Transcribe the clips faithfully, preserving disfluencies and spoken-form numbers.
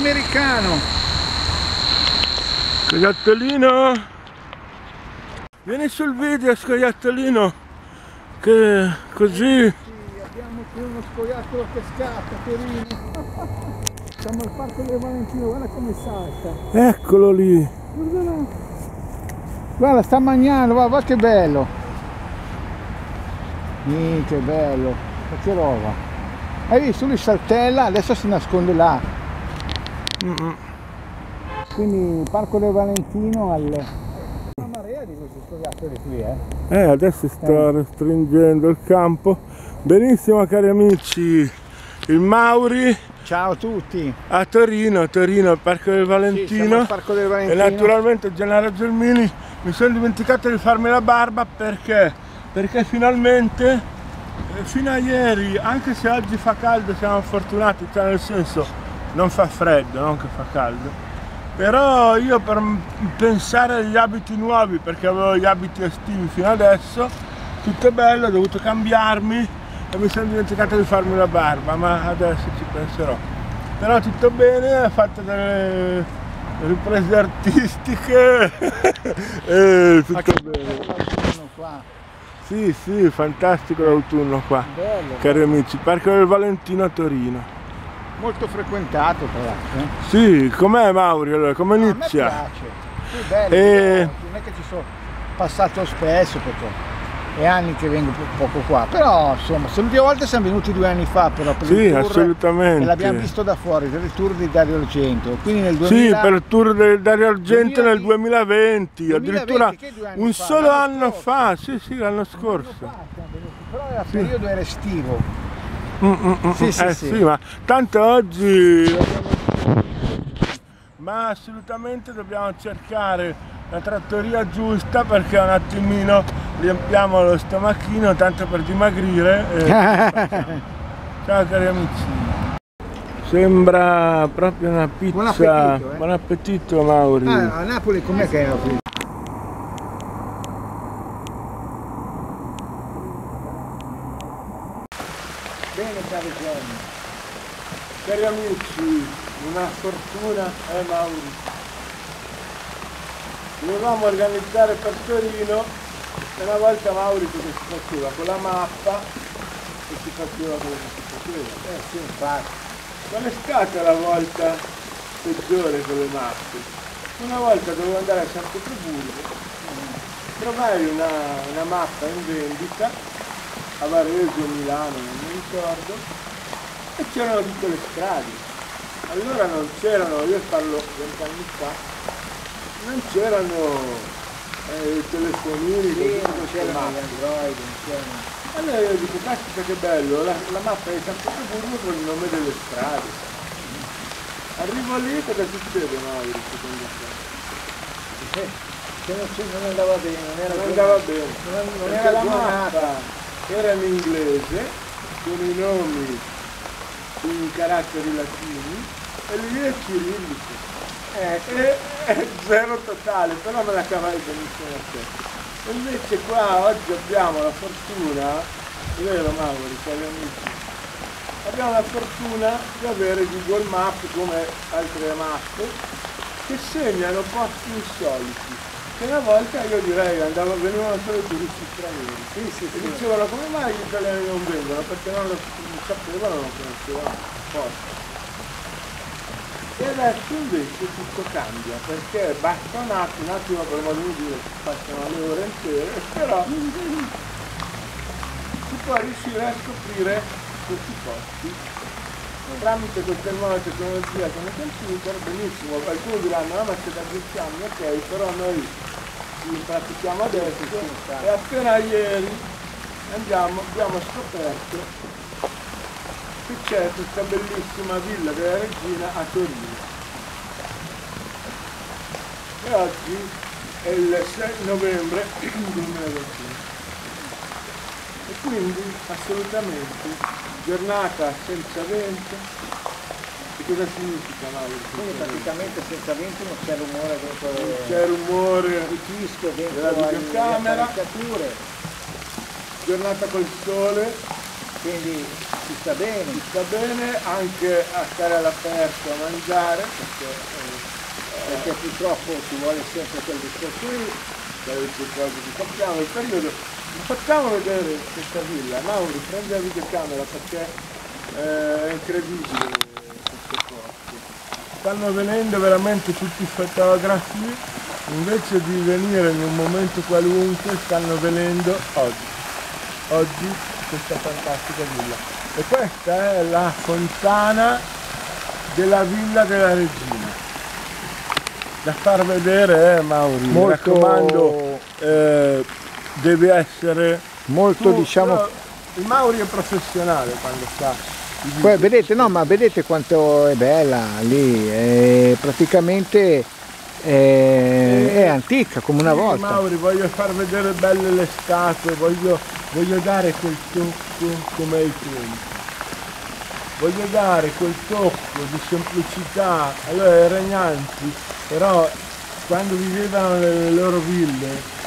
americano. Scoiattolino, vieni sul video, scoiattolino, che così... Sì, abbiamo qui uno scoiattolo che scatta, Torino. Siamo al Parco del Valentino, guarda come salta. Eccolo lì. Guarda, guarda sta mangiando, guarda, guarda che bello. Mì, che bello, ma che roba. Hai visto? Lui saltella, adesso si nasconde là. Mm-mm. Quindi il Parco del Valentino al... Una marea di questi scoiattoli qui, eh? Eh, adesso sta restringendo il campo. Benissimo, cari amici, il Mauri. Ciao a tutti. A Torino, a Torino, al Parco del Valentino. Sì, al Parco del Valentino. E naturalmente Gennaro Gelmini. Mi sono dimenticato di farmi la barba perché? Perché finalmente... Fino a ieri, anche se oggi fa caldo, siamo fortunati, cioè nel senso non fa freddo, non che fa caldo, però io per pensare agli abiti nuovi, perché avevo gli abiti estivi fino adesso, tutto è bello, ho dovuto cambiarmi e mi sono dimenticato di farmi la barba, ma adesso ci penserò. Però tutto bene, ho fatto delle riprese artistiche e tutto bene. Sì, sì, fantastico l'autunno qua, bello, cari bello. Amici, Parco del Valentino a Torino. Molto frequentato tra l'altro. Eh? Sì, com'è Mauri? Allora, come no, inizia? A me piace, sì, bello, e... bello, non è che ci sono passato spesso perché è anni che vengo poco qua, però insomma, due volte siamo venuti due anni fa però per sì, il tour, assolutamente. E l'abbiamo visto da fuori, per il tour di Dario Argento. Quindi nel duemila... Sì, per il tour di Dario Argento duemila... nel duemilaventi, duemilaventi addirittura un fa? solo anno fa, sì sì, l'anno scorso. Fa, però era sì. periodo era estivo. Mm, mm, mm, sì, sì, eh, sì. sì, ma tanto oggi... Ma assolutamente dobbiamo cercare la trattoria giusta perché un attimino riempiamo lo stomachino tanto per dimagrire e... Ciao cari amici, sembra proprio una pizza. Buon appetito, eh? Buon appetito Mauri. Ah, a Napoli com'è che è la pizza? Bene cari giorni, cari amici, una fortuna è Mauri. Dovevamo organizzare per Torino e una volta Mauri cosa si faceva? Con la mappa e si faceva quello che si faceva. Eh sì, infatti. Non è stata la volta peggiore con le mappe. Una volta dovevo andare a San Pietroburgo, trovai una, una mappa in vendita, a Varese, Milano, non mi ricordo, e c'erano tutte le strade. Allora non c'erano, io parlo vent'anni fa, non c'erano eh, i telefonini, sì, non c'erano gli Android, non c'erano. Allora io dico, caspita che bello, la, la mappa di San Pietroburgo con il nome delle strade. Arrivo lì, cosa succede Mauri secondo te? Eh, se non, non andava bene, non era, non andava bene. Non, non era la mappa, era in inglese, con i nomi in caratteri latini, e lì è cirillico. Eh, è, è zero totale, però me la cavai benissimo a te. Invece qua oggi abbiamo la fortuna, è vero Mauri, cari amici, abbiamo la fortuna di avere Google Maps come altre mappe che segnano posti insoliti, che una volta io direi andavo, venivano solo i turisti stranieri. Sì, sì, sì. E dicevano come mai gli italiani non vengono, perché non lo non sapevano, non conoscevano posto. E adesso invece tutto cambia, perché basta un attimo, un attimo per modo di dire, passano le ore intere, però si può riuscire a scoprire questi posti tramite queste nuove tecnologie come computer, benissimo, alcuni diranno no ma c'è da dieci anni, ok, però noi li pratichiamo adesso e appena ieri andiamo, abbiamo scoperto c'è questa bellissima Villa della Regina a Torino e oggi è il sei novembre duemilaventuno e quindi assolutamente giornata senza vento. E cosa significa Mauro? Quindi praticamente senza vento non c'è rumore dentro, non c'è rumore di disco dentro la videocamera, giornata col sole, quindi si sta bene, si sta bene anche a stare all'aperto a mangiare, perché, eh, perché purtroppo si vuole sempre quel discorso lì, quelle cose che sappiamo, il periodo. Facciamo vedere questa villa, Mauri, prendi la videocamera perché eh, è incredibile questo posto. Stanno venendo veramente tutti i fotografi, invece di venire in un momento qualunque, stanno venendo oggi. Oggi questa fantastica villa. E questa è la fontana della Villa della Regina. Da far vedere, eh, Mauri, molto... mi raccomando, eh, deve essere molto, tu, diciamo, però, il Mauri è professionale quando sta. Poi vedete, no, ma vedete quanto è bella lì, è praticamente è, eh, è antica come una, sì, volta. Mauri, voglio far vedere belle le statue, voglio, voglio dare quel tocco come ai tempi, voglio dare quel tocco di semplicità. Allora i regnanti, però, quando vivevano nelle loro ville,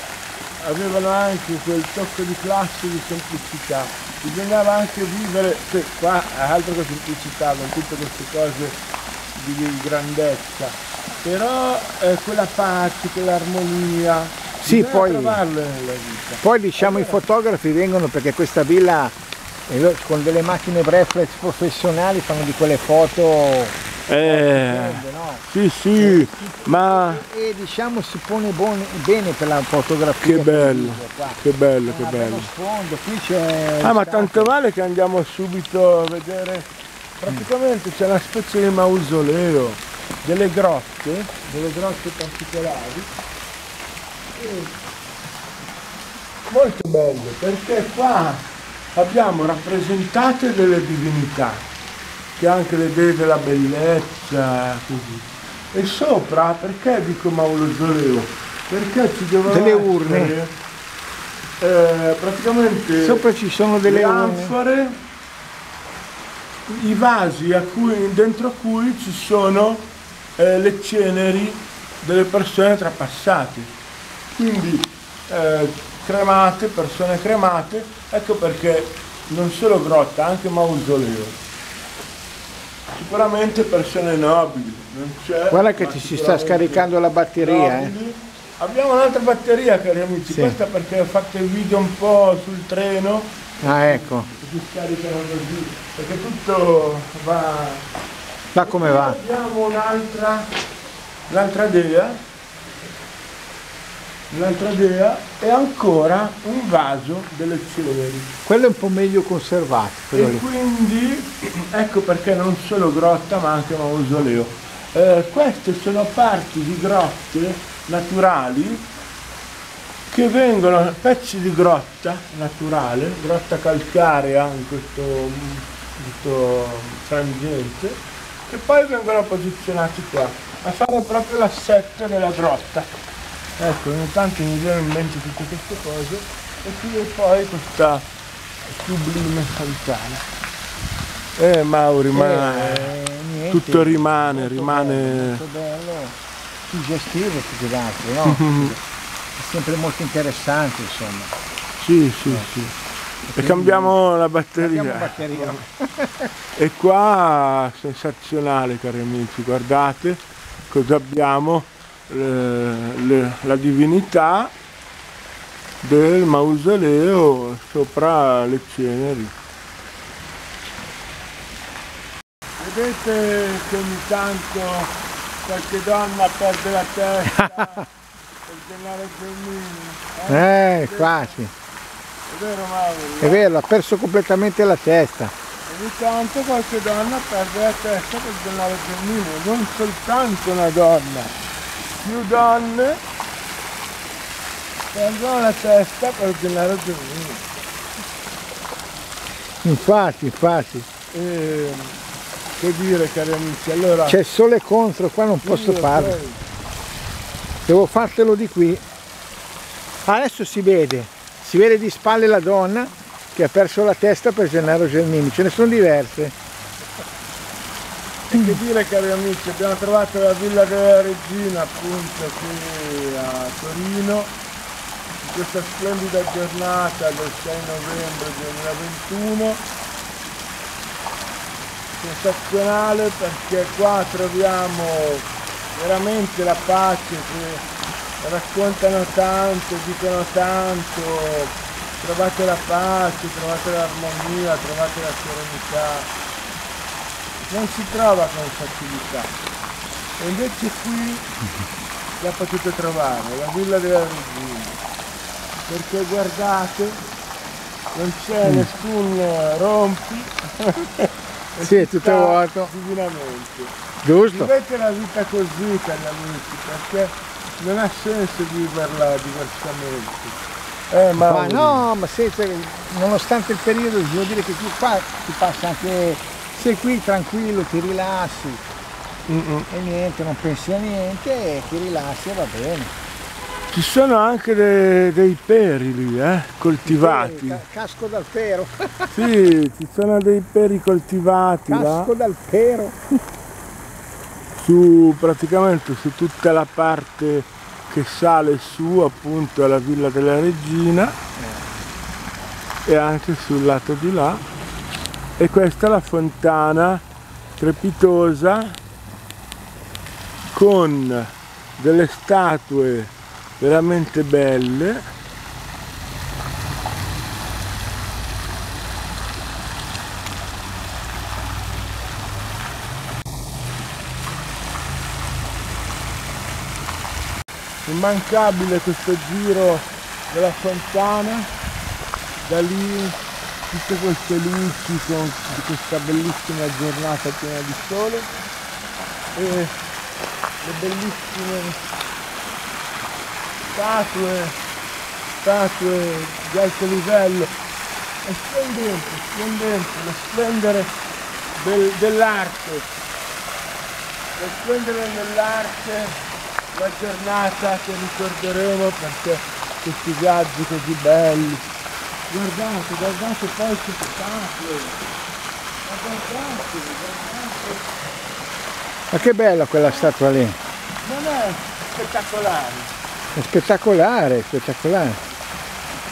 avevano anche quel tocco di classe, di semplicità. Bisognava anche vivere, cioè, qua è altro che semplicità, con tutte queste cose di, di grandezza, però eh, quella pace, quell'armonia, sì, poi trovarle nella vita. Poi diciamo allora, i fotografi vengono perché questa villa eh, con delle macchine reflex professionali fanno di quelle foto. Eh, no? Sì, sì, e, ma... E, e diciamo si pone buone, bene per la fotografia. Che bello, che bello, che bello. Sfondo, qui c'è... Ah, ma tanto vale che andiamo subito a vedere. Praticamente c'è una specie di mausoleo, delle grotte, delle grotte particolari. E... Molto bello, perché qua abbiamo rappresentate delle divinità, anche le dee della bellezza, così. E sopra, perché dico mausoleo? Perché ci devono delle urne essere, eh, praticamente sopra ci sono delle anfore, i vasi a cui, dentro a cui ci sono eh, le ceneri delle persone trapassate, quindi eh, cremate, persone cremate. Ecco perché non solo grotta, anche mausoleo. Sicuramente persone nobili, non c'è. Guarda che ci si sta scaricando la batteria. Eh. Abbiamo un'altra batteria, cari amici, sì. Questa perché ho fatto il video un po' sul treno. Ah, ecco. Si scaricano così, perché tutto va... Va come va. Abbiamo un'altra, l'altra dea, l'altra dea e ancora un vaso delle ceneri. Quello è un po' meglio conservato. E lì. Quindi ecco perché non solo grotta ma anche mausoleo. Eh, queste sono parti di grotte naturali che vengono, pezzi di grotta naturale, grotta calcarea in questo, in questo frangente, che poi vengono posizionati qua a fare proprio l'assetto della grotta. Ecco, ogni tanto mi viene in mente tutte queste cose e qui e poi questa sublime fontana. Eh Mauri, ma eh, niente, tutto rimane, rimane... Bello, molto bello, suggestivo più che altro, no? È sempre molto interessante, insomma. Sì, sì, eh. sì. E cambiamo la batteria. Cambiamo batteria. E qua, sensazionale, cari amici, guardate cosa abbiamo. Le, le, la divinità del mausoleo sopra le ceneri. Vedete che ogni tanto qualche donna perde la testa per Gennaro Gelmini. Eh, eh quasi. È vero, Mauro? È vero, ha perso completamente la testa. Ogni tanto qualche donna perde la testa per Gennaro Gelmini, non soltanto una donna. Più donne prendono la testa per Gennaro Gelmini. Infatti, infatti. E, che dire, cari amici, allora... C'è sole contro, qua non posso farlo. Poi... Devo fartelo di qui. Adesso si vede, si vede di spalle la donna che ha perso la testa per Gennaro Gelmini. Ce ne sono diverse. Che dire, cari amici, abbiamo trovato la Villa della Regina, appunto, qui a Torino, in questa splendida giornata del sei novembre duemilaventuno. sensazionale, perché qua troviamo veramente la pace che raccontano tanto, dicono tanto. Trovate la pace, trovate l'armonia, trovate la serenità. Non si trova con facilità. E invece qui la potete trovare, la Villa della Regina, perché guardate, non c'è mm. nessun rompi, sì, tutto vuoto divinamente. Giusto. Vivete la vita così, cari amici, perché non ha senso viverla diversamente. Eh, ma ma no, ma senza, nonostante il periodo, devo dire che tu qua ti passa anche, sei qui tranquillo, ti rilassi. Mm -mm. E niente, non pensi a niente e ti rilassi e va bene. Ci sono anche de dei peri lì, eh? Coltivati. Peri, casco dal pero. Sì, ci sono dei peri coltivati. Casco là, dal pero. Su, praticamente su tutta la parte che sale su appunto alla Villa della Regina eh. e anche sul lato di là. E questa è la fontana trepitosa, con delle statue veramente belle, immancabile questo giro della fontana, da lì tutte queste luci con questa bellissima giornata piena di sole e le bellissime statue, statue di alto livello, è splendente, splendente, lo splendere del, dell'arte, lo splendere dell'arte, la giornata che ricorderemo perché questi viaggi così belli. Guardate, guardate poi queste statue, ma guardate, guardate. Ma che bella quella statua lì! Non è spettacolare! È spettacolare, è spettacolare!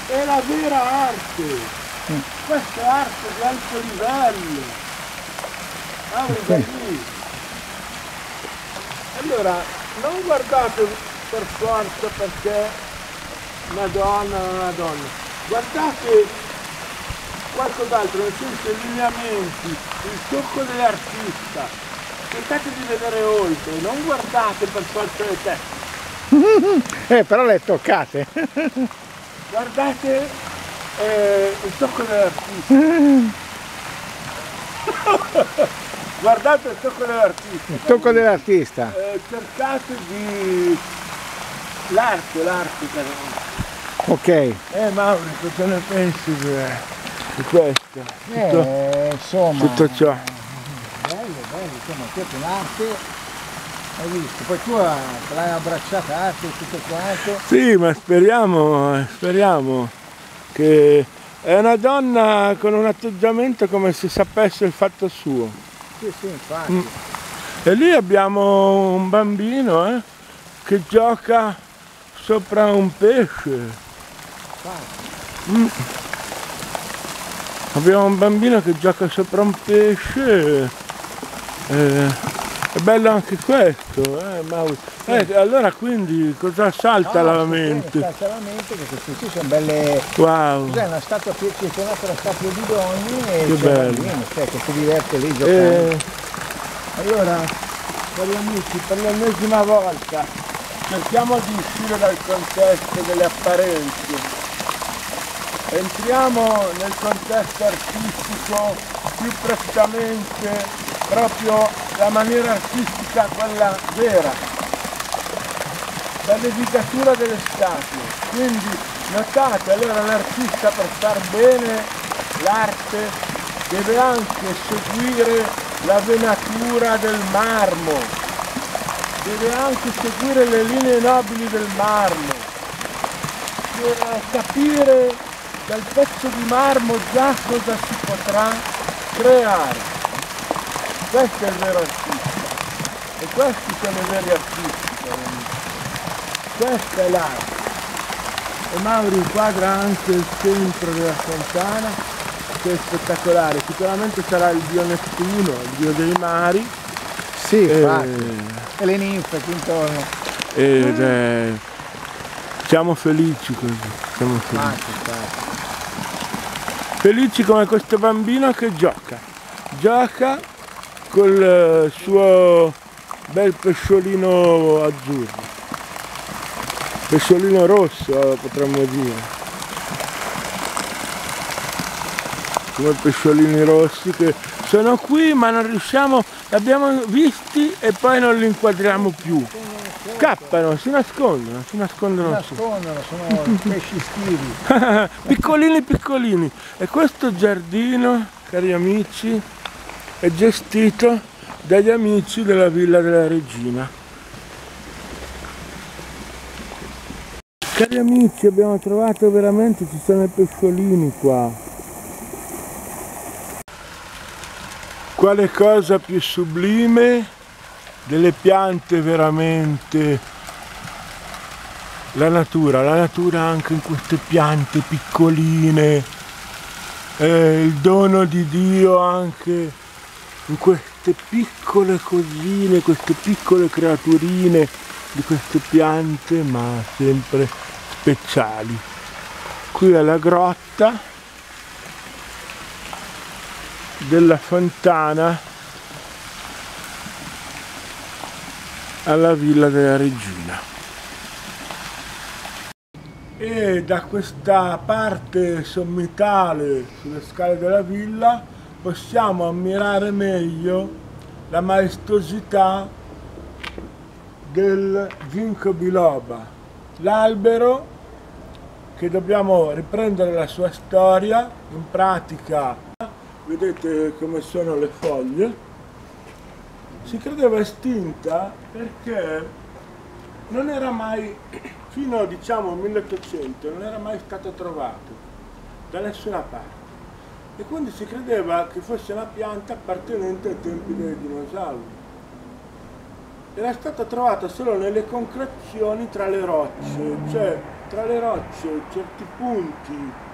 È la vera arte! Mm. Questa è arte di alto livello! Avrete okay. lì! Allora, non guardate per forza perché Madonna, Madonna! Guardate qualcos'altro, nel senso i lineamenti, il tocco dell'artista! Cercate di vedere oltre, non guardate per forza le teste. Eh, però le toccate. Guardate eh, il tocco dell'artista. Guardate il tocco dell'artista. Il tocco dell'artista. Eh, cercate di... l'arte, l'arte però. Ok. Eh Mauri, cosa ne pensi di questo? Eh, tutto, insomma... tutto ciò. Bello, insomma, tutto in arte, hai visto, poi tu l'hai abbracciata arte e tutto quanto. Sì, ma speriamo, speriamo che è una donna con un atteggiamento come se sapesse il fatto suo. Sì, sì, infatti. Mm. E lì abbiamo un bambino eh, che gioca sopra un pesce. Infatti. Mm. Abbiamo un bambino che gioca sopra un pesce. Eh, è bello anche questo, eh, Mauri. Eh, sì. Allora quindi cosa salta no, la mente? Salta la mente che queste qui sono belle. Wow! C'è una statua che c'è una statua di Donni e che bello. Bambino, cioè, che si diverte lì giocando. Eh. Allora, cari amici, per l'ennesima volta cerchiamo di uscire dal contesto delle apparenze. Entriamo nel contesto artistico più prettamente. Proprio la maniera artistica, quella vera, la dedicatura delle statue. Quindi notate, allora l'artista per far bene l'arte deve anche seguire la venatura del marmo, deve anche seguire le linee nobili del marmo, per capire dal pezzo di marmo già cosa si potrà creare. Questo è il vero artista, e questi sono i veri artisti, cari amici. Questa è l'arte. E Mauri inquadra anche il centro della fontana, che è spettacolare. Sicuramente sarà il dio Nettuno, il dio dei mari. Sì, e, e le ninfe qui intorno. Ed mm. è... siamo felici così, siamo felici. Manco, felici come questo bambino che gioca. Gioca col suo bel pesciolino azzurro. Pesciolino rosso potremmo dire. Come pesciolini rossi che sono qui ma non riusciamo, li abbiamo visti e poi non li inquadriamo più. Scappano, si nascondono, si nascondono. Si nascondono, sono pesci estivi. Piccolini piccolini. E questo giardino, cari amici, è gestito dagli amici della Villa della Regina. Cari amici, abbiamo trovato veramente, ci sono i pesciolini qua. Quale cosa più sublime delle piante veramente? La natura, la natura anche in queste piante piccoline, eh, il dono di Dio anche in queste piccole cosine, queste piccole creaturine di queste piante, ma sempre speciali. Qui è la grotta della Fontana alla Villa della Regina. E da questa parte sommitale sulle scale della villa possiamo ammirare meglio la maestosità del Ginkgo Biloba, l'albero che dobbiamo riprendere la sua storia in pratica. Vedete come sono le foglie, si credeva estinta perché non era mai, fino diciamo al milleottocento, non era mai stato trovato da nessuna parte e quindi si credeva che fosse una pianta appartenente ai tempi dei dinosauri. Era stata trovata solo nelle concrezioni tra le rocce, cioè tra le rocce certi punti.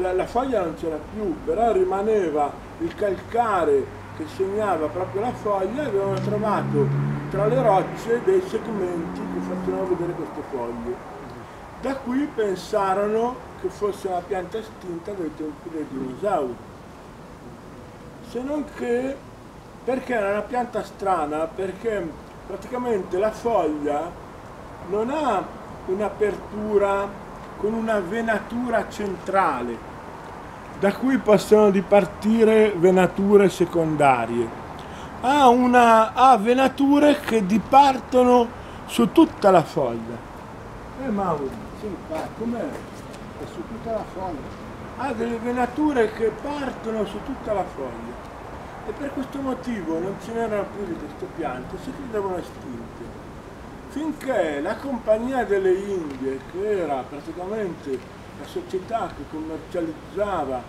La, la foglia non c'era più, però rimaneva il calcare che segnava proprio la foglia e avevano trovato tra le rocce dei segmenti che facevano vedere queste foglie. Da qui pensarono che fosse una pianta estinta dai tempi dei dinosauri. Se non che, perché era una pianta strana, perché praticamente la foglia non ha un'apertura con una venatura centrale, da cui possono dipartire venature secondarie. Ha, una, ha venature che dipartono su tutta la foglia. Eh Mauro, sì, com'è? È su tutta la foglia. Ha delle venature che partono su tutta la foglia e per questo motivo non ce n'erano più di queste piante, si credevano estinte. Finché la Compagnia delle Indie, che era praticamente la società che commercializzava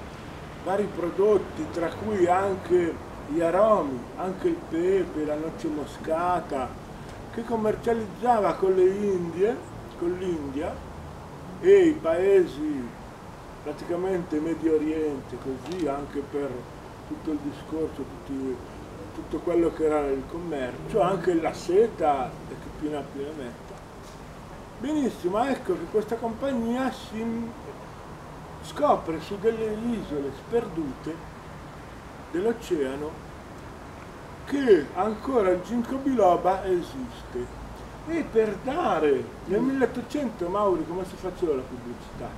vari prodotti, tra cui anche gli aromi, anche il pepe, la noce moscata, che commercializzava con le Indie, con l'India e i paesi praticamente Medio Oriente, così anche per tutto il discorso, tutti tutto quello che era il commercio, anche la seta e che più ne più ne metta. Benissimo, ecco che questa compagnia si scopre su delle isole sperdute dell'oceano che ancora il Ginkgo Biloba esiste. E per dare, nel milleottocento, Mauri, come si faceva la pubblicità?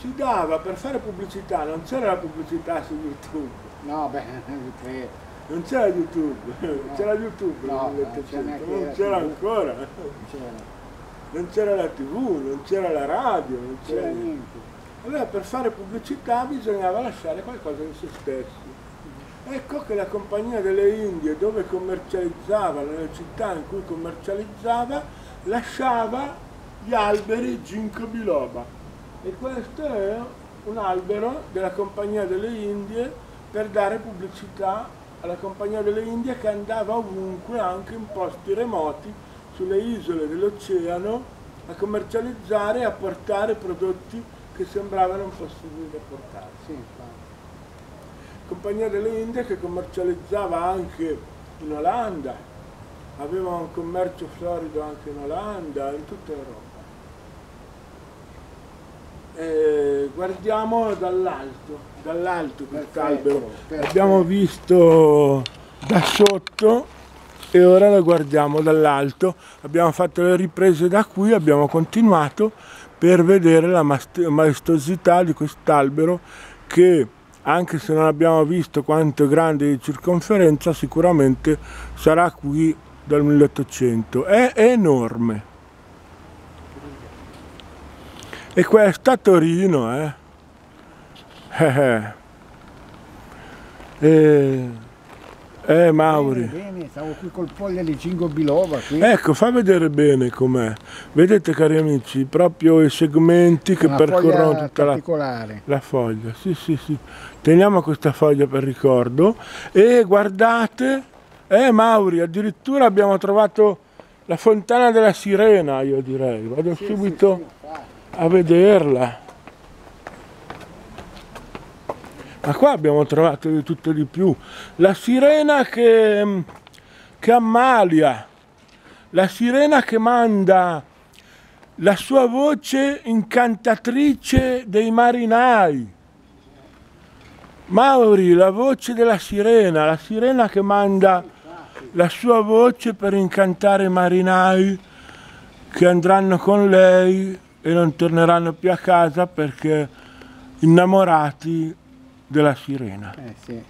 Si dava, per fare pubblicità, non c'era la pubblicità su YouTube. No, beh, non credo. Non c'era YouTube, no. C'era YouTube nel no, milleottocento, non c'era ancora, non c'era la tivù, non c'era la radio, non c'era niente. Allora per fare pubblicità bisognava lasciare qualcosa di se stesso. Ecco che la Compagnia delle Indie, dove commercializzava, nelle città in cui commercializzava, lasciava gli alberi Ginkgo Biloba. E questo è un albero della Compagnia delle Indie per dare pubblicità alla Compagnia delle Indie che andava ovunque, anche in posti remoti, sulle isole dell'oceano, a commercializzare e a portare prodotti che sembravano impossibili da portare. Sì, Compagnia delle Indie che commercializzava anche in Olanda, aveva un commercio florido anche in Olanda, in tutta Europa. E guardiamo dall'alto, dall'alto quest'albero, abbiamo visto da sotto e ora lo guardiamo dall'alto, abbiamo fatto le riprese da qui, abbiamo continuato per vedere la maestosità di quest'albero che, anche se non abbiamo visto quanto è grande di circonferenza, sicuramente sarà qui dal milleottocento, è enorme. E questa Torino, eh? Eh, eh. eh Mauri. Bene, bene, stavo qui col foglio di Ginkgo Biloba. Qui. Ecco, fa vedere bene com'è. Vedete, cari amici, proprio i segmenti che una percorrono tutta la, la foglia. Sì, sì, sì. Teniamo questa foglia per ricordo. E guardate, eh Mauri, addirittura abbiamo trovato la fontana della sirena, io direi. Vado sì, subito. Sì, sì. A vederla, ma qua abbiamo trovato di tutto di più, la sirena che, che ammalia, la sirena che manda la sua voce incantatrice dei marinai. Mauri, la voce della sirena, la sirena che manda la sua voce per incantare i marinai che andranno con lei e non torneranno più a casa perché innamorati della sirena. Eh sì.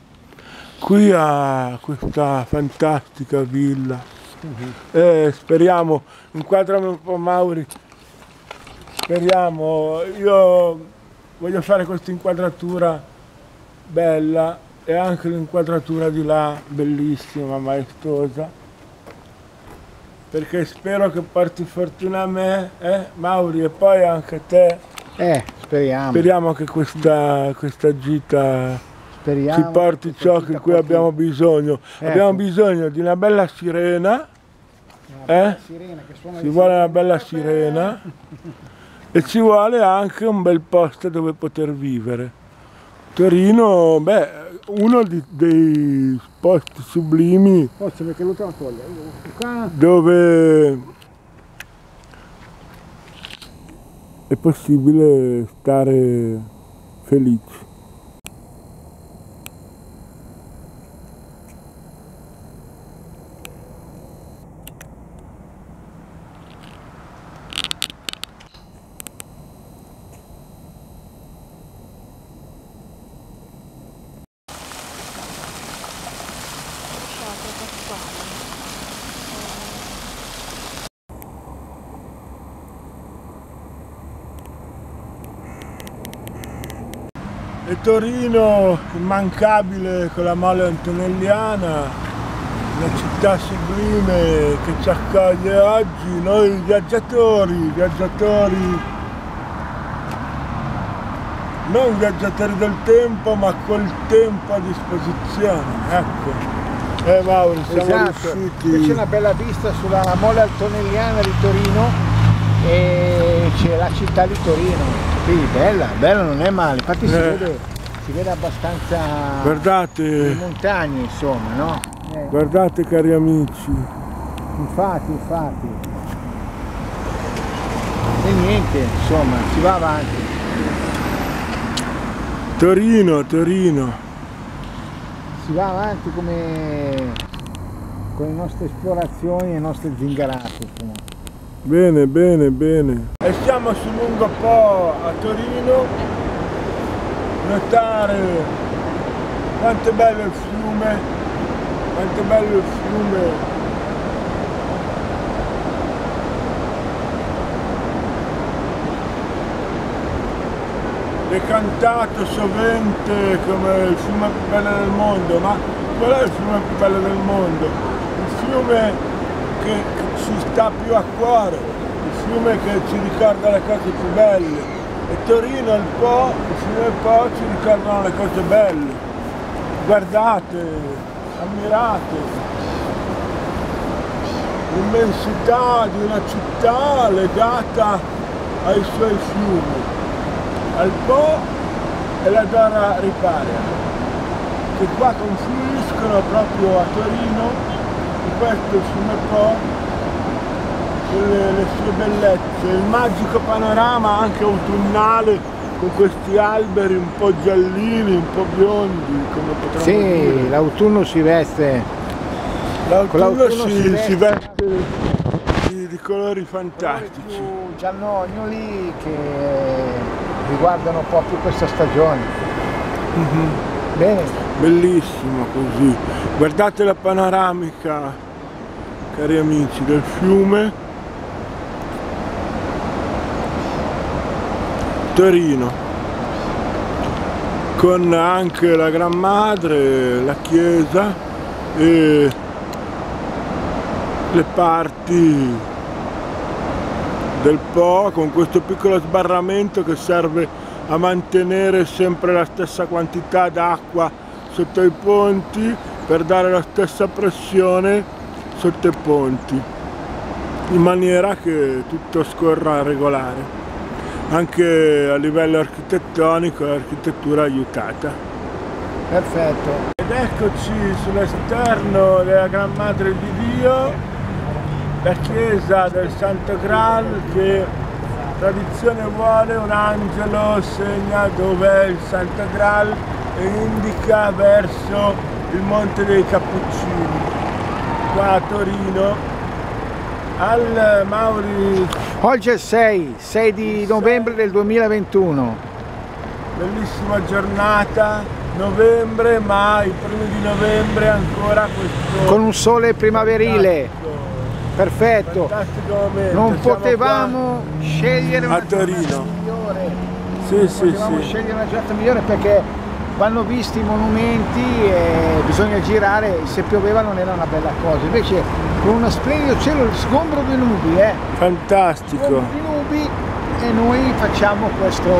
Qui a questa fantastica villa. Uh-huh. eh, speriamo, inquadrami un po' Mauri, speriamo, io voglio fare questa inquadratura bella e anche l'inquadratura di là bellissima, maestosa, perché spero che porti fortuna a me, eh, Mauri, e poi anche a te. Eh, speriamo. Speriamo che questa, questa gita speriamo ci porti ciò di cui abbiamo bisogno. Eh. Abbiamo bisogno di una bella sirena, una bella eh? sirena che suona ci vuole una bella sirena e ci vuole anche un bel posto dove poter vivere. Torino, beh, uno di, dei posti sublimi dove è possibile stare felici. E Torino, immancabile con la Mole Antonelliana, una città sublime che ci accoglie oggi, noi viaggiatori, viaggiatori, non viaggiatori del tempo, ma col tempo a disposizione, ecco. Eh Mauro, siamo esatto. riusciti. C'è una bella vista sulla Mole Antonelliana di Torino e c'è la città di Torino. Sì, bella, bella, non è male, infatti eh. si, vede, si vede abbastanza guardate, le montagne, insomma, no? Eh. Guardate, cari amici. Infatti, infatti. E niente, insomma, si va avanti. Torino, Torino. Si va avanti come con le nostre esplorazioni e le nostre zingarate, insomma. Bene, bene, bene. E siamo su lungo Po a Torino. Notare quanto è bello il fiume, quanto è bello il fiume. È cantato sovente come il fiume più bello del mondo, ma qual è il fiume più bello del mondo? Il fiume che ci sta più a cuore, il fiume che ci ricorda le cose più belle, e Torino, il Po, il fiume Po ci ricordano le cose belle, guardate, ammirate l'immensità di una città legata ai suoi fiumi, al Po e la Dora riparia, che qua confluiscono proprio a Torino, in questo fiume Po, le, le sue bellezze, il magico panorama anche autunnale con questi alberi un po' giallini, un po' biondi, come potremmo sì, dire. Sì, l'autunno si veste. L'autunno si, si, si veste di, di colori fantastici. Colori più giallognoli che riguardano proprio questa stagione. Mm-hmm. Bene. Bellissimo così. Guardate la panoramica, cari amici, del fiume. Torino, con anche la Gran Madre, la chiesa e le parti del Po, con questo piccolo sbarramento che serve a mantenere sempre la stessa quantità d'acqua sotto i ponti per dare la stessa pressione sotto i ponti, in maniera che tutto scorra regolare. Anche a livello architettonico l'architettura aiutata. Perfetto. Ed eccoci sull'esterno della Gran Madre di Dio, la chiesa del Santo Graal, che tradizione vuole un angelo segna dov'è il Santo Graal e indica verso il Monte dei Cappuccini, qua a Torino. Al Mauri. Oggi è sei, sei di novembre del duemilaventuno. Bellissima giornata, novembre, ma i primi di novembre ancora questo. Con un sole primaverile. Fantastico. Perfetto. Fantastico momento. Non Siamo potevamo scegliere una giornata migliore. Sì, non sì, potevamo sì. scegliere una giornata migliore perché vanno visti i monumenti e bisogna girare, se pioveva non era una bella cosa. Invece con uno splendido cielo, sgombro di nubi, eh? Fantastico! Sgombro di nubi e noi facciamo questo,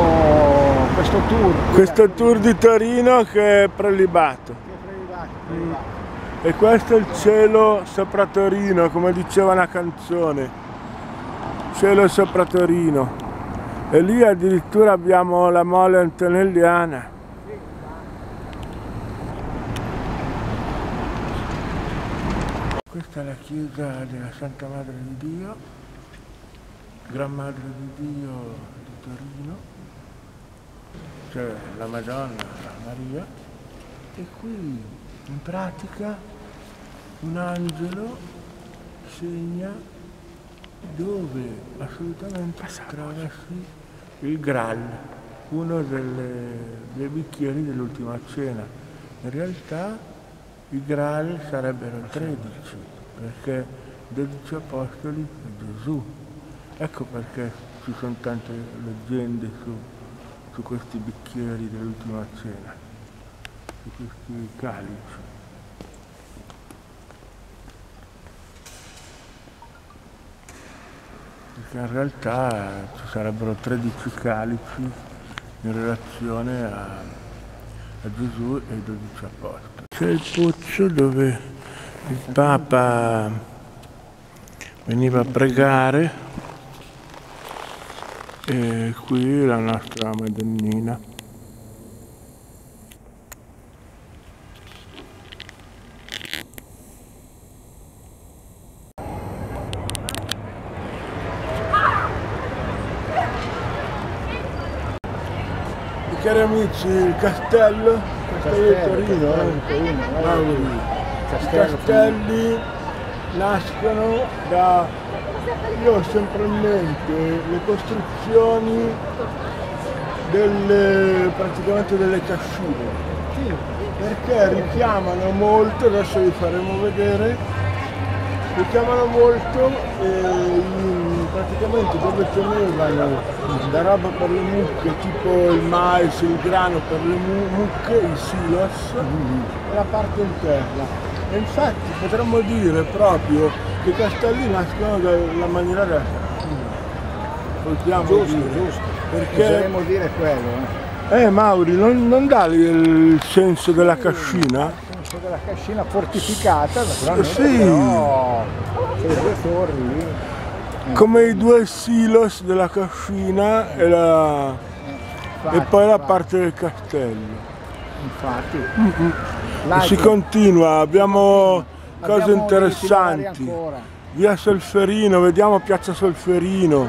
questo tour. Questo tour di Torino che è prelibato. Che è prelibato, prelibato. Mm. E questo è il cielo sopra Torino, come diceva una canzone. Cielo sopra Torino. E lì addirittura abbiamo la Mole Antonelliana. Questa è la chiesa della Santa Madre di Dio, Gran Madre di Dio di Torino, cioè la Madonna Maria, e qui in pratica un angelo segna dove assolutamente attraversi il Graal, uno delle, dei bicchieri dell'ultima cena. In realtà i Graal sarebbero tredici, perché dodici apostoli è Gesù. Ecco perché ci sono tante leggende su, su questi bicchieri dell'ultima cena, su questi calici. Perché in realtà ci sarebbero tredici calici in relazione a, a Gesù e i dodici apostoli. C'è il pozzo dove il Papa veniva a pregare e qui la nostra Madonnina. E cari amici, il castello Castello di Torino, i castelli nascono da, io ho sempre in mente, le costruzioni delle, praticamente delle cascine, sì, perché richiamano molto, adesso vi faremo vedere, richiamano molto eh, praticamente dove tenevano la roba per le mucche, tipo il mais, il grano per le mucche, i silos, mm-hmm. la parte interna. E infatti potremmo dire proprio che i castelli nascono dalla maniera della cascina. Possiamo giusto, dire, giusto. Perché potremmo dire quello. Eh, eh Mauri, non, non dà il senso della cascina? Della cascina fortificata, naturalmente, sì. Però le due torri come i due silos della cascina e, la... infatti, e poi infatti. la parte del castello. Infatti. Mm-hmm. e si continua, abbiamo cose interessanti. Via Solferino, vediamo Piazza Solferino,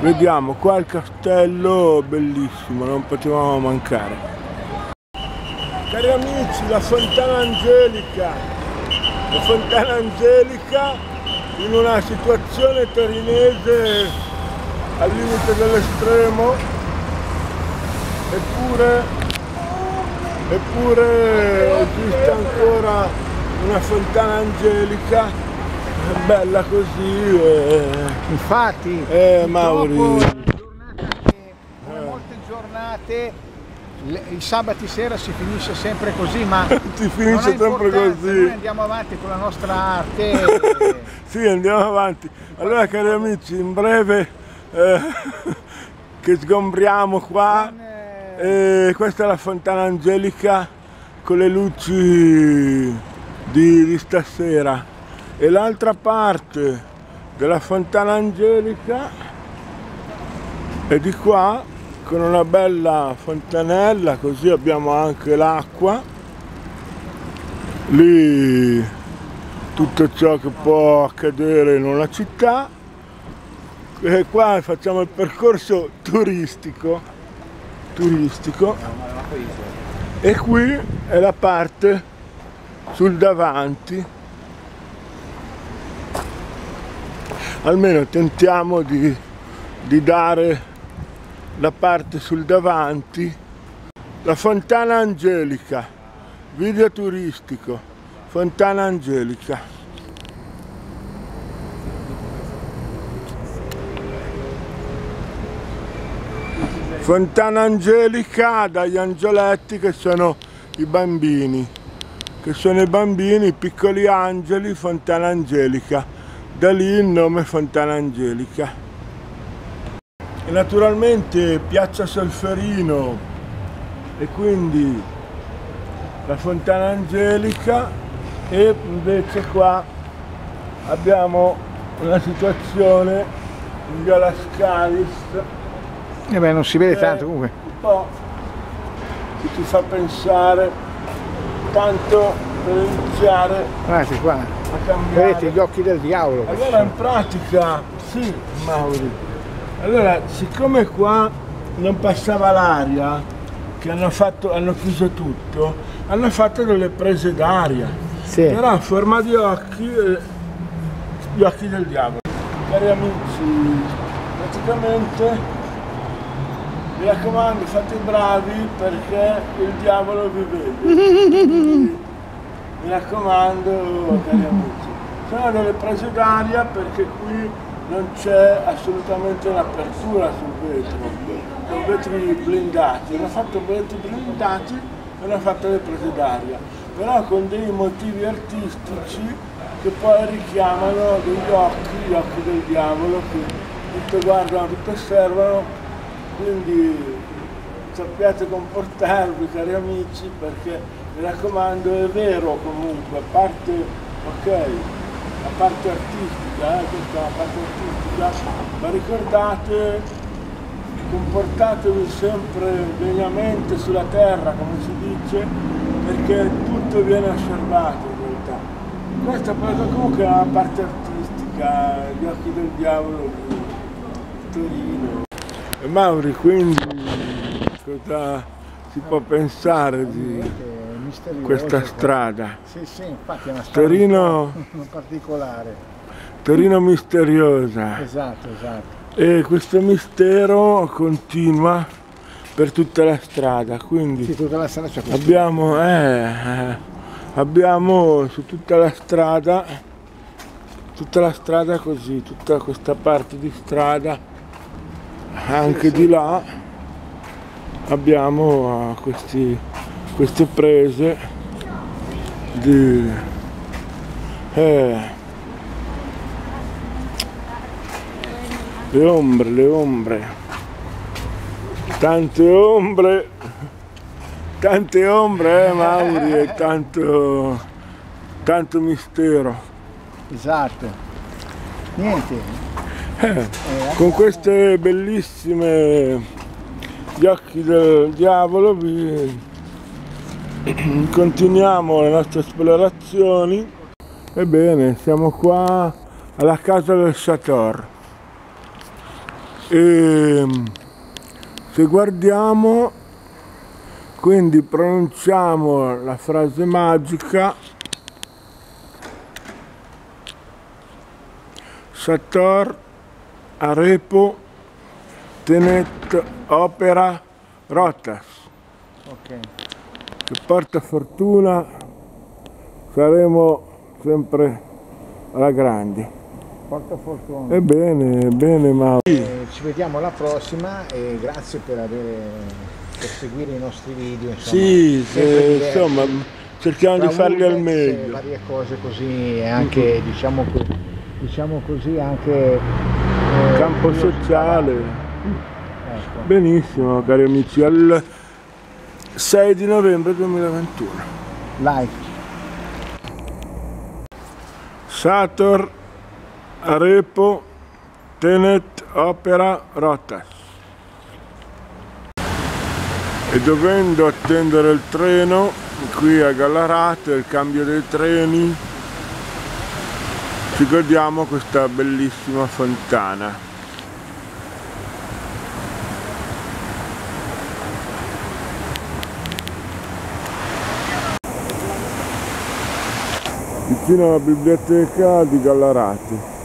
vediamo qua il castello, bellissimo, non potevamo mancare. Cari amici, la Fontana Angelica, la Fontana Angelica in una situazione torinese al limite dell'estremo, eppure, eppure esiste ancora una Fontana Angelica, è bella così. E... Infatti, eh, Mauri, dopo la giornata che, come molte giornate, il sabato sera si finisce sempre così, ma si finisce sempre così. Noi andiamo avanti con la nostra arte. E... sì, andiamo avanti. Allora, cari amici, in breve eh, che sgombriamo qua. E questa è la Fontana Angelica con le luci di, di stasera. E l'altra parte della Fontana Angelica è di qua, con una bella fontanella, così abbiamo anche l'acqua lì, tutto ciò che può accadere in una città. E qua facciamo il percorso turistico turistico e qui è la parte sul davanti, almeno tentiamo di, di dare la parte sul davanti. La Fontana Angelica, video turistico, Fontana Angelica. Fontana Angelica dagli angioletti, che sono i bambini, che sono i bambini, i piccoli angeli, Fontana Angelica, da lì il nome Fontana Angelica. E naturalmente Piazza Solferino e quindi la Fontana Angelica, e invece qua abbiamo una situazione in via Lascaris. E beh, non si vede tanto comunque. Un po' che ci fa pensare, tanto per iniziare qua. a cambiare. Vedete gli occhi del diavolo. Allora in pratica, sì, Mauri. Allora, siccome qua non passava l'aria, che hanno, fatto, hanno chiuso tutto, hanno fatto delle prese d'aria, sì. Però a forma di occhi, eh, gli occhi del diavolo. Cari amici, praticamente, mi raccomando, fate i bravi perché il diavolo vi vede. Mi raccomando, cari amici, sono delle prese d'aria perché qui non c'è assolutamente un'apertura sul vetro, sono vetri blindati, hanno fatto vetri blindati e hanno fatto le prese d'aria, però con dei motivi artistici che poi richiamano degli occhi, gli occhi del diavolo, che tutto guardano, tutto osservano, quindi sappiate comportarvi, cari amici, perché mi raccomando, è vero comunque, a parte, ok, la parte artistica, eh, questa è la parte artistica, ma ricordate, comportatevi sempre degnamente sulla terra, come si dice, perché tutto viene osservato in realtà. Questa però comunque è la parte artistica, gli occhi del diavolo di Torino. E Mauri, quindi cosa si può pensare di questa strada? Sì, sì, infatti è una strada Torino, particolare. Torino misteriosa. Esatto, esatto. E questo mistero continua per tutta la strada, quindi sì, tutta la strada c'è questo. Abbiamo, eh, abbiamo su tutta la strada, tutta la strada così, tutta questa parte di strada, anche sì, di sì. Là abbiamo questi queste prese di eh, le ombre, le ombre, tante ombre, tante ombre, eh, Mauri, e tanto, tanto mistero. Esatto, niente. Eh, con queste bellissime gli occhi del diavolo vi Continuiamo le nostre esplorazioni. Ebbene, siamo qua alla casa del Sator e se guardiamo, quindi pronunciamo la frase magica Sator Arepo tenet opera rotas, okay, che porta fortuna, saremo sempre alla grande. Porta fortuna. Ebbene, bene, Mauro. Eh, ci vediamo alla prossima e grazie per avere... per seguire i nostri video, insomma, sì, se, insomma cerchiamo di farli al meglio, varie cose così, anche diciamo, diciamo così, anche eh, campo sociale, ecco. Benissimo, cari amici, al sei di novembre duemilaventuno live Sator Arepo tenet opera rotas. E dovendo attendere il treno qui a Gallarate, il cambio dei treni, ci godiamo questa bellissima fontana. Vicino alla biblioteca di Gallarate.